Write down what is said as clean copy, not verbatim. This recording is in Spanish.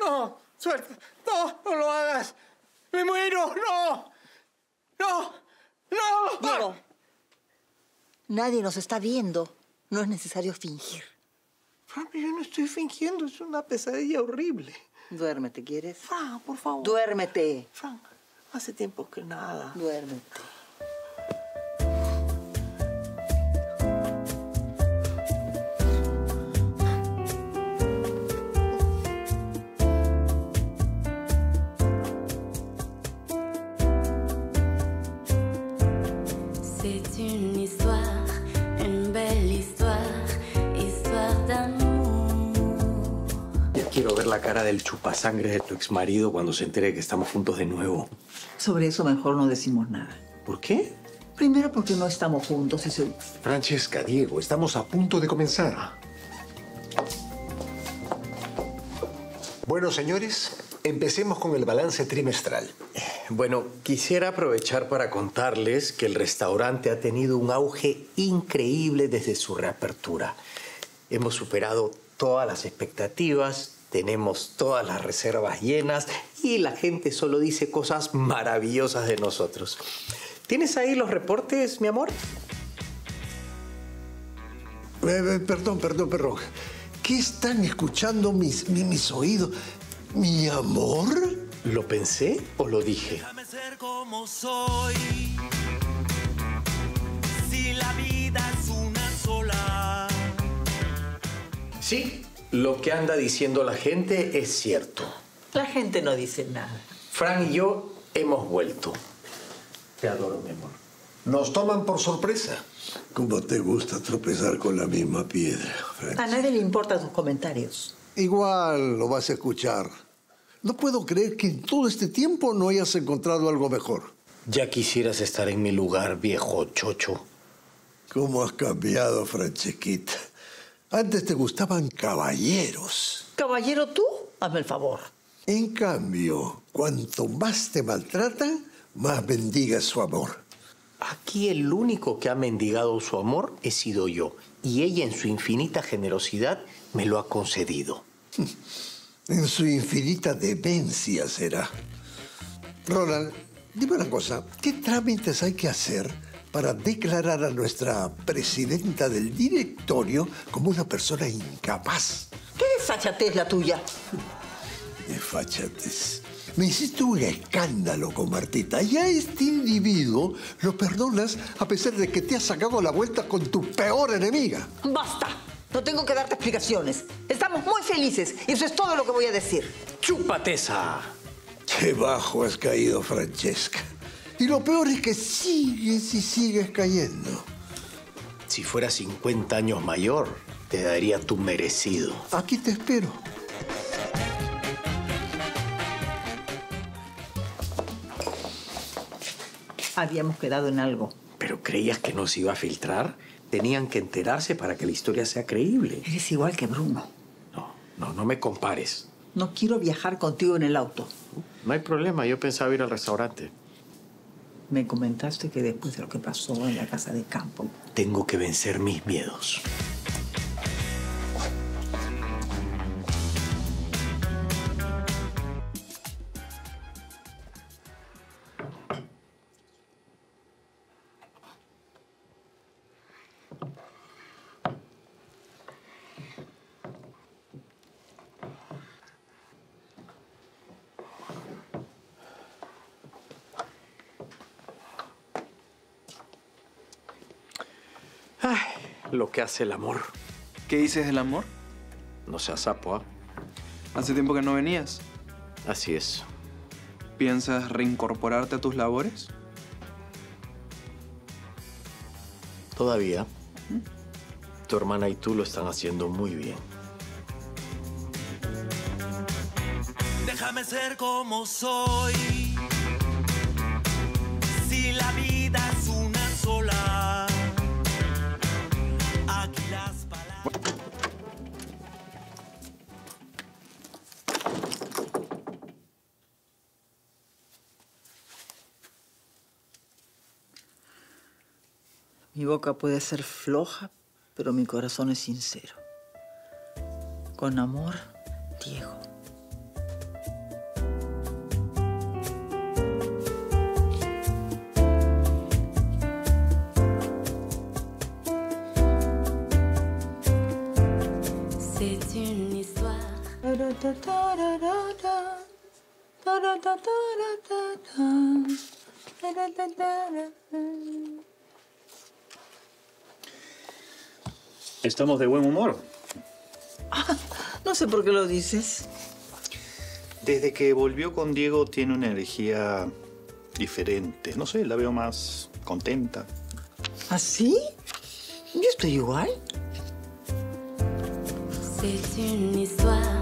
No, suelta. No, no lo hagas. Me muero. No. Diego, nadie nos está viendo. No es necesario fingir. Papi, yo no estoy fingiendo. Es una pesadilla horrible. Duérmete, ¿quieres? Fran, por favor. Duérmete. Fran, hace tiempo que nada. Duérmete. Quiero ver la cara del chupasangre de tu exmarido cuando se entere que estamos juntos de nuevo. Sobre eso mejor no decimos nada. ¿Por qué? Primero porque no estamos juntos y segundo. Francesca, Diego, estamos a punto de comenzar. Bueno, señores, empecemos con el balance trimestral. Bueno, quisiera aprovechar para contarles que el restaurante ha tenido un auge increíble desde su reapertura. Hemos superado todas las expectativas, tenemos todas las reservas llenas y la gente solo dice cosas maravillosas de nosotros. ¿Tienes ahí los reportes, mi amor? Perdón. ¿Qué están escuchando mis oídos? ¿Mi amor? ¿Lo pensé o lo dije? Déjame ser como soy. Si la vida es una sola. Sí, lo que anda diciendo la gente es cierto. La gente no dice nada. Fran y yo hemos vuelto. Te adoro, mi amor. Nos toman por sorpresa. ¿Cómo te gusta tropezar con la misma piedra, Fran? A nadie le importan tus comentarios. Igual lo vas a escuchar. No puedo creer que en todo este tiempo no hayas encontrado algo mejor. Ya quisieras estar en mi lugar, viejo chocho. ¿Cómo has cambiado, Francesquita? Antes te gustaban caballeros. ¿Caballero tú? Hazme el favor. En cambio, cuanto más te maltratan, más bendigas su amor. Aquí el único que ha mendigado su amor he sido yo. Y ella, en su infinita generosidad, me lo ha concedido. En su infinita demencia será. Ronald, dime una cosa. ¿Qué trámites hay que hacer para declarar a nuestra presidenta del directorio como una persona incapaz? ¿Qué desfachatez la tuya? Desfachatez. Me hiciste un escándalo con Martita. Ya este individuo lo perdonas a pesar de que te has sacado la vuelta con tu peor enemiga. ¡Basta! No tengo que darte explicaciones. Estamos muy felices y eso es todo lo que voy a decir. ¡Chúpate esa! ¡Qué bajo has caído, Francesca! Y lo peor es que sigues y sigues cayendo. Si fuera 50 años mayor, te daría tu merecido. Aquí te espero. Habíamos quedado en algo. ¿Pero creías que nos iba a filtrar? Tenían que enterarse para que la historia sea creíble. Eres igual que Bruno. No me compares. No quiero viajar contigo en el auto. No hay problema, yo pensaba ir al restaurante. Me comentaste que después de lo que pasó en la casa de campo... Tengo que vencer mis miedos. Lo que hace el amor. ¿Qué dices del amor? No seas sapo, ¿ah? Hace tiempo que no venías. Así es. ¿Piensas reincorporarte a tus labores? Todavía. Tu hermana y tú lo están haciendo muy bien. Déjame ser como soy. Si la vida es una sola. Mi boca puede ser floja, pero mi corazón es sincero. Con amor, Diego. Estamos de buen humor. Ah, no sé por qué lo dices. Desde que volvió con Diego tiene una energía diferente. No sé, la veo más contenta. ¿Ah, sí? Yo estoy igual. C'est une histoire.